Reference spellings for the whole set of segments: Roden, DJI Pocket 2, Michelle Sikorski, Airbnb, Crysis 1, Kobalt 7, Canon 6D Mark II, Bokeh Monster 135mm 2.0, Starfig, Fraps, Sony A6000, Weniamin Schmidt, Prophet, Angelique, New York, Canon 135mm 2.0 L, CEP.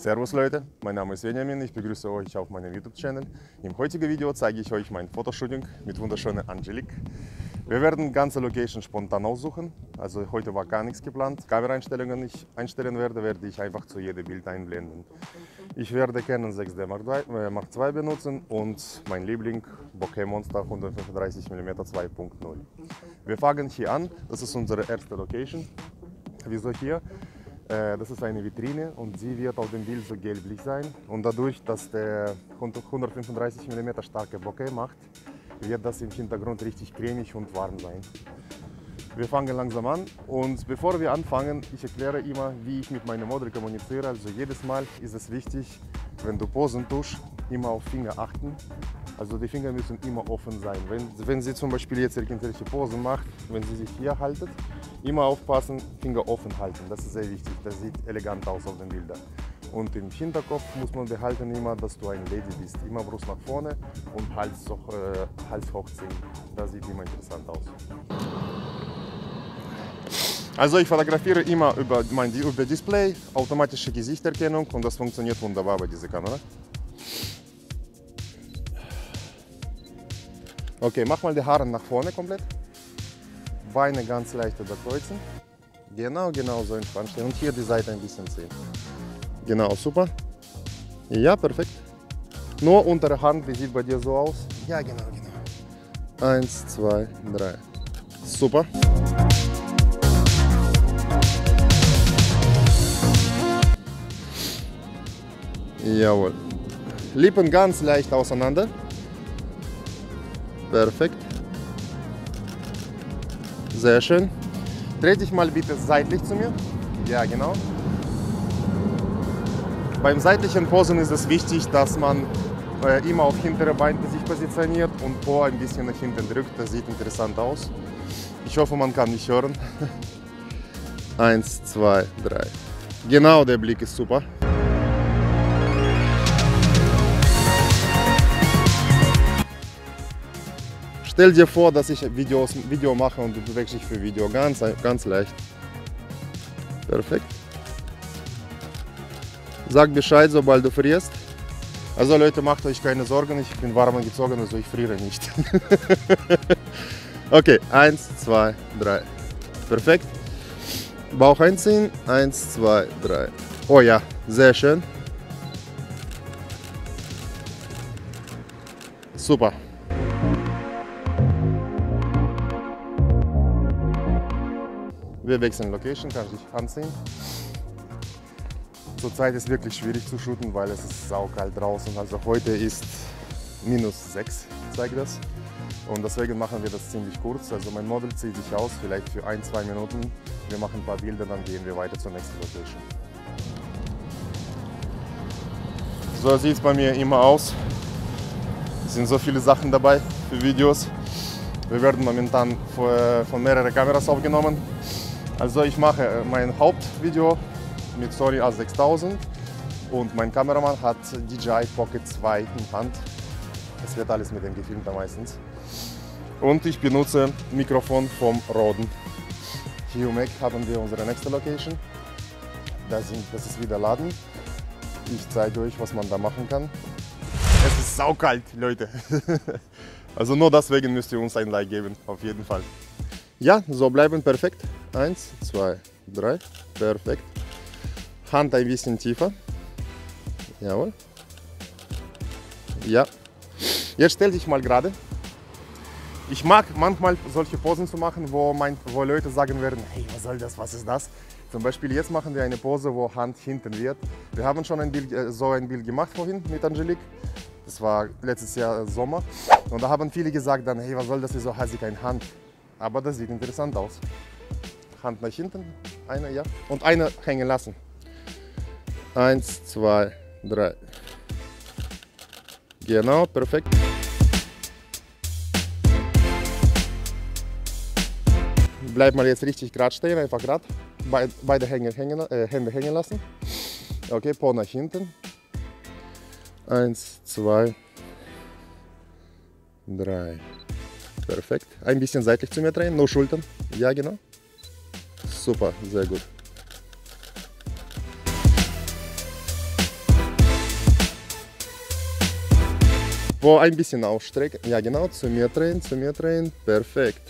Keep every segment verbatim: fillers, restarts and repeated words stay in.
Servus Leute, mein Name ist Weniamin, ich begrüße euch auf meinem YouTube-Channel. Im heutigen Video zeige ich euch mein Fotoshooting mit wunderschöner Angelique. Wir werden ganze Location spontan aussuchen, also heute war gar nichts geplant. Kameraeinstellungen, die ich einstellen werde, werde ich einfach zu jedem Bild einblenden. Ich werde Canon sechs D Mark zwei benutzen und mein Liebling Bokeh Monster hundertfünfunddreißig Millimeter zwei Punkt null. Wir fangen hier an, das ist unsere erste Location. Wieso hier? Das ist eine Vitrine und sie wird auf dem Bild so gelblich sein. Und dadurch, dass der hundertfünfunddreißig Millimeter starke Bokeh macht, wird das im Hintergrund richtig cremig und warm sein. Wir fangen langsam an und bevor wir anfangen, ich erkläre immer, wie ich mit meinem Model kommuniziere. Also jedes Mal ist es wichtig, wenn du Posen tust, immer auf Finger achten. Also die Finger müssen immer offen sein. Wenn, wenn sie zum Beispiel jetzt irgendwelche Posen macht, wenn sie sich hier haltet, immer aufpassen, Finger offen halten, das ist sehr wichtig, das sieht elegant aus auf den Bildern. Und im Hinterkopf muss man behalten immer, dass du ein Lady bist. Immer Brust nach vorne und Hals, äh, Hals hochziehen, das sieht immer interessant aus. Also ich fotografiere immer über mein über Display, automatische Gesichterkennung und das funktioniert wunderbar bei dieser Kamera. Okay, mach mal die Haare nach vorne komplett. Beine ganz leicht überkreuzen. Genau, genau so entspannt stehen und hier die Seite ein bisschen ziehen. Genau, super. Ja, perfekt. Nur untere Hand, wie sieht bei dir so aus? Ja, genau, genau. Eins, zwei, drei. Super. Jawohl. Lippen ganz leicht auseinander. Perfekt. Sehr schön. Dreh dich mal bitte seitlich zu mir. Ja, genau. Beim seitlichen Posen ist es wichtig, dass man äh, immer auf hintere Beine sich positioniert und Po ein bisschen nach hinten drückt. Das sieht interessant aus. Ich hoffe, man kann mich hören. Eins, zwei, drei. Genau, der Blick ist super. Stell dir vor, dass ich Videos, Video mache und du bewegst dich für Video, ganz, ganz leicht. Perfekt. Sag Bescheid, sobald du frierst. Also Leute, macht euch keine Sorgen, ich bin warm angezogen, also ich friere nicht. Okay, eins, zwei, drei. Perfekt. Bauch einziehen, eins, zwei, drei. Oh ja, sehr schön. Super. Wir wechseln Location, kannst dich anziehen. Zurzeit ist wirklich schwierig zu shooten, weil es ist saukalt draußen. Also heute ist minus sechs, zeigt das. Und deswegen machen wir das ziemlich kurz. Also mein Model zieht sich aus, vielleicht für ein, zwei Minuten. Wir machen ein paar Bilder, dann gehen wir weiter zur nächsten Location. So sieht es bei mir immer aus. Es sind so viele Sachen dabei für Videos. Wir werden momentan von mehreren Kameras aufgenommen. Also ich mache mein Hauptvideo mit Sony A sechstausend und mein Kameramann hat D J I Pocket zwei in Hand. Es wird alles mit dem gefilmt meistens. Und ich benutze Mikrofon vom Roden. Hier um Eck haben wir unsere nächste Location. Das ist wieder Laden. Ich zeige euch, was man da machen kann. Es ist saukalt, Leute. Also nur deswegen müsst ihr uns ein Like geben, auf jeden Fall. Ja, so bleiben perfekt. Eins, zwei, drei. Perfekt. Hand ein bisschen tiefer. Jawohl. Ja. Jetzt stell dich mal gerade. Ich mag manchmal solche Posen zu machen, wo, mein, wo Leute sagen werden, hey, was soll das, was ist das? Zum Beispiel jetzt machen wir eine Pose, wo Hand hinten wird. Wir haben schon ein Bild, äh, so ein Bild gemacht vorhin mit Angelique. Das war letztes Jahr Sommer. Und da haben viele gesagt dann, hey, was soll das, wieso hast du keine Hand? Aber das sieht interessant aus. Hand nach hinten, eine, ja, und eine hängen lassen. Eins, zwei, drei. Genau, perfekt. Bleib mal jetzt richtig gerade stehen, einfach gerade. Beide, beide hängen, hängen, äh, Hände hängen lassen. Okay, Po nach hinten. Eins, zwei, drei. Perfekt. Ein bisschen seitlich zu mir drehen, nur Schultern. Ja, genau. Super, sehr gut. Wo ein bisschen aufstrecken. Ja, genau, zu mir drehen, zu mir drehen. Perfekt.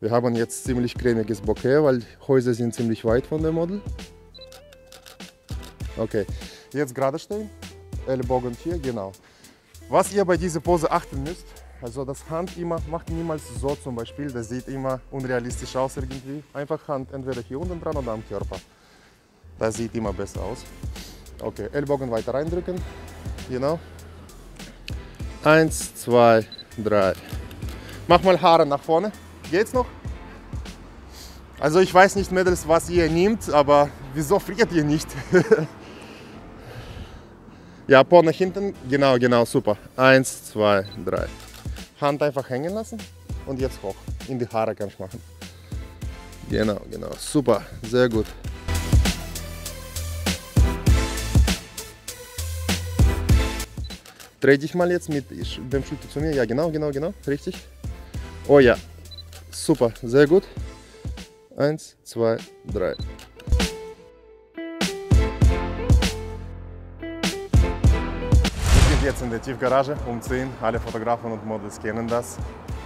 Wir haben jetzt ziemlich cremiges Bokeh, weil Häuser sind ziemlich weit von dem Model. Okay, jetzt gerade stehen, Ellbogen hier, genau. Was ihr bei dieser Pose achten müsst, also das Hand immer, macht niemals so zum Beispiel, das sieht immer unrealistisch aus irgendwie. Einfach Hand entweder hier unten dran oder am Körper. Das sieht immer besser aus. Okay, Ellbogen weiter reindrücken, genau. Eins, zwei, drei. Mach mal Haare nach vorne. Geht's noch? Also ich weiß nicht, Mädels, was ihr nehmt, aber wieso friert ihr nicht? Ja, Po nach hinten, genau, genau, super. Eins, zwei, drei. Hand einfach hängen lassen und jetzt hoch. In die Haare kann ich machen. Genau, genau, super, sehr gut. Dreh dich mal jetzt mit dem Schulter zu mir. Ja, genau, genau, genau, richtig. Oh ja. Super, sehr gut. Eins, zwei, drei. Wir sind jetzt in der Tiefgarage umziehen. Alle Fotografen und Models kennen das,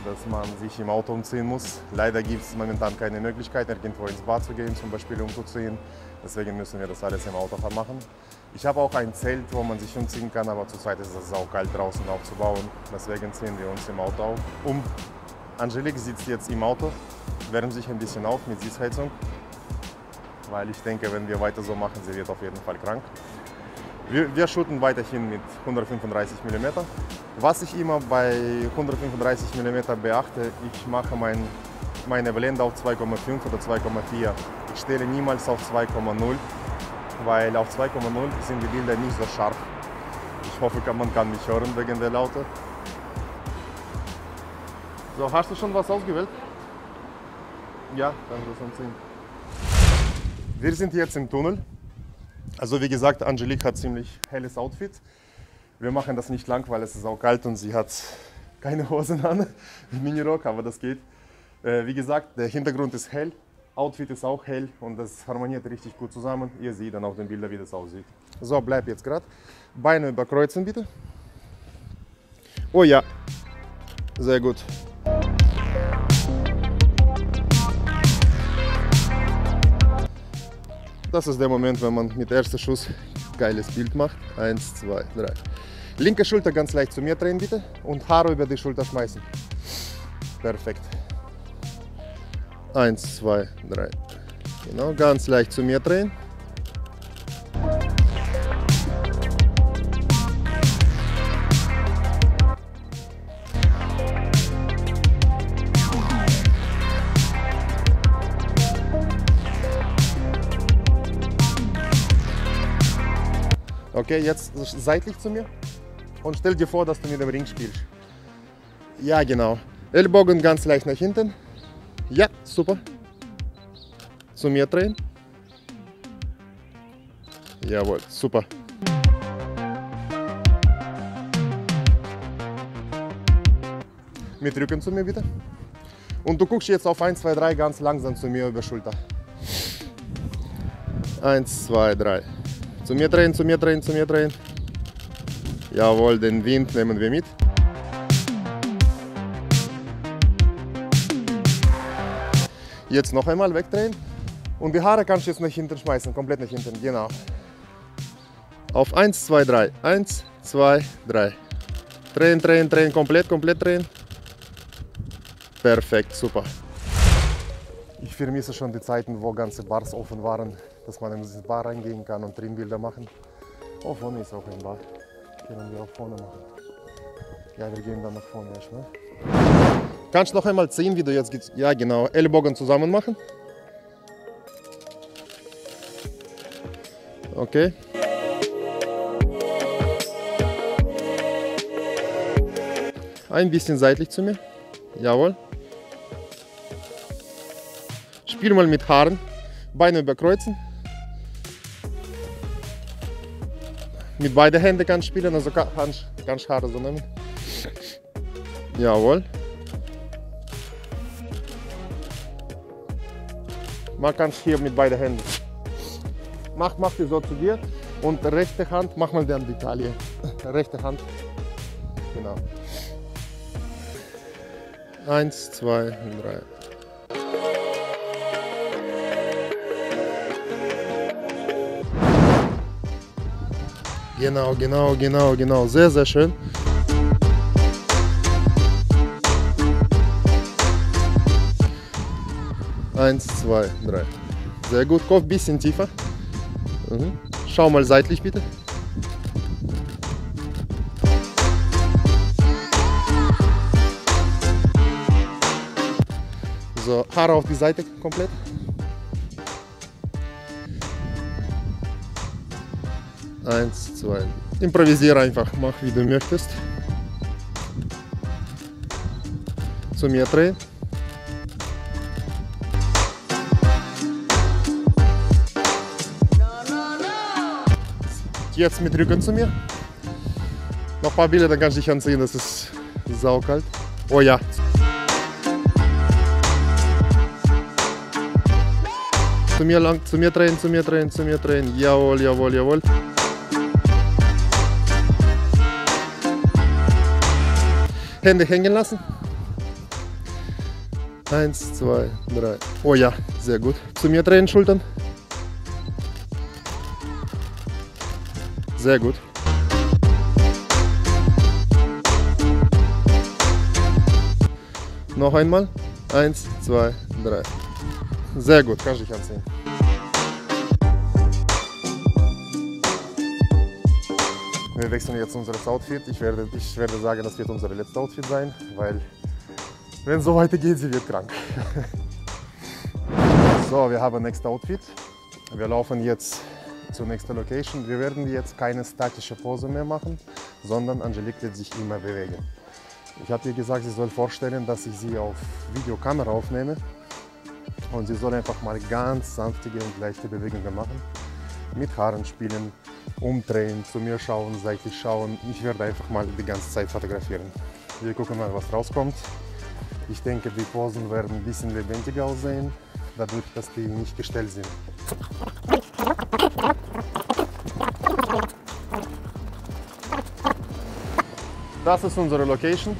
dass man sich im Auto umziehen muss. Leider gibt es momentan keine Möglichkeit, irgendwo ins Bad zu gehen, zum Beispiel umzuziehen. Deswegen müssen wir das alles im Auto machen. Ich habe auch ein Zelt, wo man sich umziehen kann, aber zurzeit ist es auch kalt draußen aufzubauen. Deswegen ziehen wir uns im Auto um. Angelique sitzt jetzt im Auto, wärmt sich ein bisschen auf mit Sitzheizung, weil ich denke, wenn wir weiter so machen, sie wird auf jeden Fall krank. Wir, wir shooten weiterhin mit hundertfünfunddreißig Millimeter. Was ich immer bei hundertfünfunddreißig Millimeter beachte, ich mache mein, meine Blende auf zwei Komma fünf oder zwei Komma vier. Ich stelle niemals auf zwei Komma null, weil auf zwei Komma null sind die Bilder nicht so scharf. Ich hoffe, man kann mich hören wegen der Laute. So, hast du schon was ausgewählt? Ja, dann das anziehen. Wir sind jetzt im Tunnel. Also wie gesagt, Angelique hat ziemlich helles Outfit. Wir machen das nicht lang, weil es ist auch kalt und sie hat keine Hosen an. Minirock, aber das geht. Äh, wie gesagt, der Hintergrund ist hell, Outfit ist auch hell und das harmoniert richtig gut zusammen. Ihr seht dann auf den Bildern, wie das aussieht. So, bleib jetzt gerade. Beine überkreuzen bitte. Oh ja, sehr gut. Das ist der Moment, wenn man mit ersten Schuss geiles Bild macht. Eins, zwei, drei. Linke Schulter ganz leicht zu mir drehen bitte und Haare über die Schulter schmeißen. Perfekt. Eins, zwei, drei. Genau, ganz leicht zu mir drehen. Okay, jetzt seitlich zu mir und stell dir vor, dass du mit dem Ring spielst. Ja, genau. Ellbogen ganz leicht nach hinten. Ja, super. Zu mir drehen. Jawohl, super. Mit Rücken zu mir bitte. Und du guckst jetzt auf eins, zwei, drei ganz langsam zu mir über Schulter. eins, zwei, drei. Zu mir drehen, zu mir drehen, zu mir drehen. Jawohl, den Wind nehmen wir mit. Jetzt noch einmal wegdrehen. Und die Haare kannst du jetzt nach hinten schmeißen, komplett nach hinten, genau. Auf eins, zwei, drei. eins, zwei, drei. Drehen, drehen, drehen, komplett, komplett drehen. Perfekt, super. Ich vermisse schon die Zeiten, wo ganze Bars offen waren, dass man in die Bar reingehen kann und drin Bilder machen. Oh, vorne ist auch ein Bar. Können wir auch vorne machen. Ja, wir gehen dann nach vorne erstmal. Kannst du noch einmal sehen, wie du jetzt... Ja, genau. Ellbogen zusammen machen. Okay. Ein bisschen seitlich zu mir. Jawohl. Spiel mal mit Haaren. Beine überkreuzen. Mit beiden Händen kannst du spielen, also kannst du Haare so nehmen. Jawohl. Man kann hier mit beiden Händen. mach, mach die so zu dir und rechte Hand, mach mal dann die Taille. Rechte Hand, genau. Eins, zwei, drei. Genau, genau, genau, genau. Sehr, sehr schön. Eins, zwei, drei. Sehr gut. Kopf ein bisschen tiefer. Mhm. Schau mal seitlich bitte. So, Haare auf die Seite komplett. Eins, zwei. Improvisiere einfach, mach wie du möchtest. Zu mir drehen. Jetzt mit Rücken zu mir. Noch ein paar Bilder, dann kannst du dich anziehen, das ist saukalt. Oh ja. Zu mir lang, zu mir drehen, zu mir drehen, zu mir drehen. Jawohl, jawohl, jawohl. Hände hängen lassen. Eins, zwei, drei. Oh ja, sehr gut. Zu mir drehen, Schultern. Sehr gut. Noch einmal. Eins, zwei, drei. Sehr gut, kannst dich anziehen. Wir wechseln jetzt unser Outfit. Ich werde, ich werde sagen, das wird unser letztes Outfit sein, weil wenn es so weitergeht, sie wird krank. So, wir haben nächstes Outfit. Wir laufen jetzt zur nächsten Location. Wir werden jetzt keine statische Pose mehr machen, sondern Angelique wird sich immer bewegen. Ich habe ihr gesagt, sie soll vorstellen, dass ich sie auf Videokamera aufnehme und sie soll einfach mal ganz sanftige und leichte Bewegungen machen, mit Haaren spielen, umdrehen, zu mir schauen, seitlich schauen. Ich werde einfach mal die ganze Zeit fotografieren. Wir gucken mal, was rauskommt. Ich denke, die Posen werden ein bisschen lebendiger aussehen, dadurch, dass die nicht gestellt sind. Das ist unsere Location.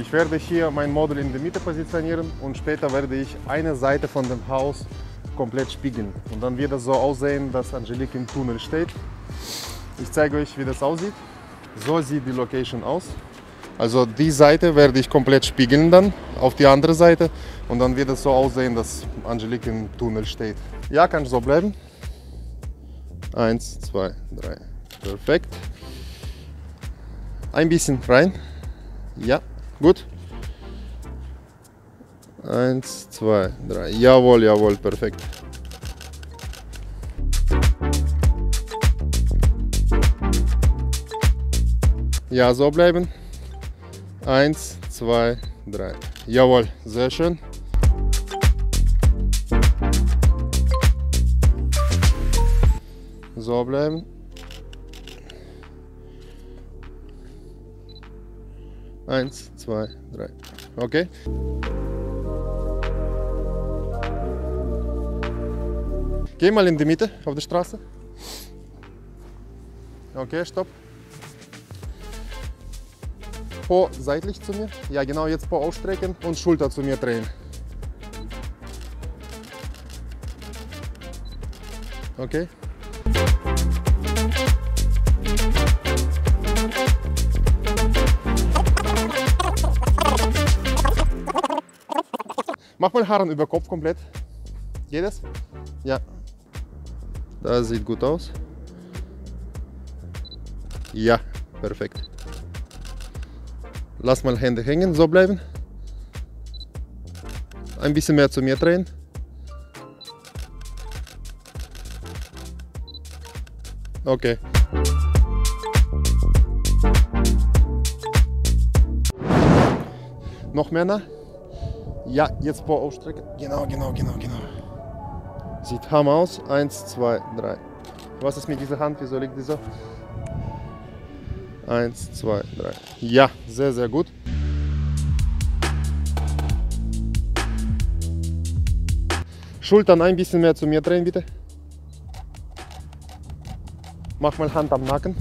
Ich werde hier mein Model in der Mitte positionieren und später werde ich eine Seite von dem Haus komplett spiegeln. Und dann wird es so aussehen, dass Angelique im Tunnel steht. Ich zeige euch, wie das aussieht. So sieht die Location aus. Also die Seite werde ich komplett spiegeln dann auf die andere Seite und dann wird es so aussehen, dass Angelique im Tunnel steht. Ja, kann so bleiben. Eins, zwei, drei. Perfekt. Ein bisschen rein. Ja, gut. Eins, zwei, drei. Jawohl, jawohl, perfekt. Ja, so bleiben. Eins, zwei, drei. Jawohl, sehr schön. So bleiben. Eins, zwei, drei. Okay. Geh mal in die Mitte auf der Straße. Okay, stopp. Po seitlich zu mir. Ja, genau, jetzt Po ausstrecken und Schulter zu mir drehen. Okay. Mach mal Haaren über Kopf komplett. Geht das? Ja. Das sieht gut aus. Ja, perfekt. Lass mal Hände hängen, so bleiben. Ein bisschen mehr zu mir drehen. Okay. Noch mehr nach. Ja, jetzt Po ausstrecken. Genau, genau, genau, genau. Sieht Hammer aus. Eins, zwei, drei. Was ist mit dieser Hand? Wieso liegt die so? Eins, zwei, drei. Ja, sehr, sehr gut. Schultern ein bisschen mehr zu mir drehen, bitte. Mach mal Hand am Nacken.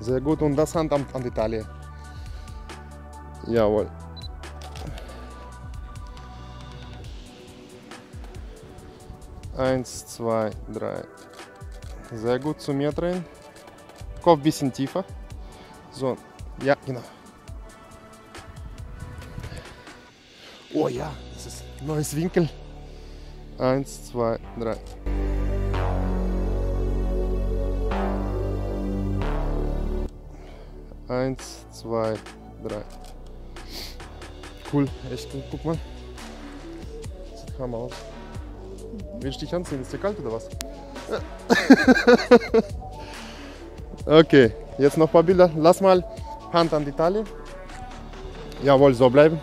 Sehr gut, und das Hand an die Taille. Jawohl. Eins, zwei, drei. Sehr gut, zu mir drehen. Kopf ein bisschen tiefer. So, ja, genau. Oh ja, das ist ein neues Winkel. Eins, zwei, drei. Eins, zwei, drei. Cool, echt cool, guck mal. Sieht hammer aus. Willst du dich anziehen? Ist dir kalt oder was? Okay, jetzt noch ein paar Bilder. Lass mal Hand an die Taille. Jawohl, so bleiben.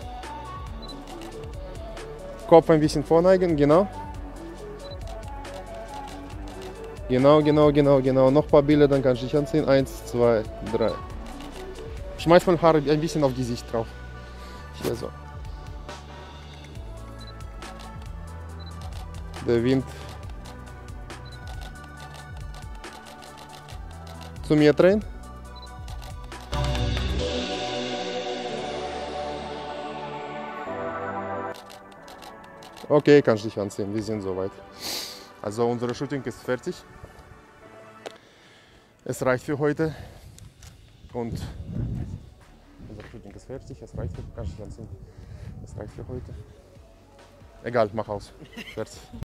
Kopf ein bisschen vorneigen, genau. Genau, genau, genau, genau. Noch ein paar Bilder, dann kannst du dich anziehen. Eins, zwei, drei. Schmeiß mal Haare ein bisschen auf Gesicht drauf. Hier so. Der Wind. Zu mir drehen. Okay, kannst dich anziehen, wir sind soweit. Also unsere Shooting ist fertig. Es reicht für heute. Und unser Shooting ist fertig, es reicht für, kannst dich anziehen. Es reicht für heute. Egal, mach aus. Fertig.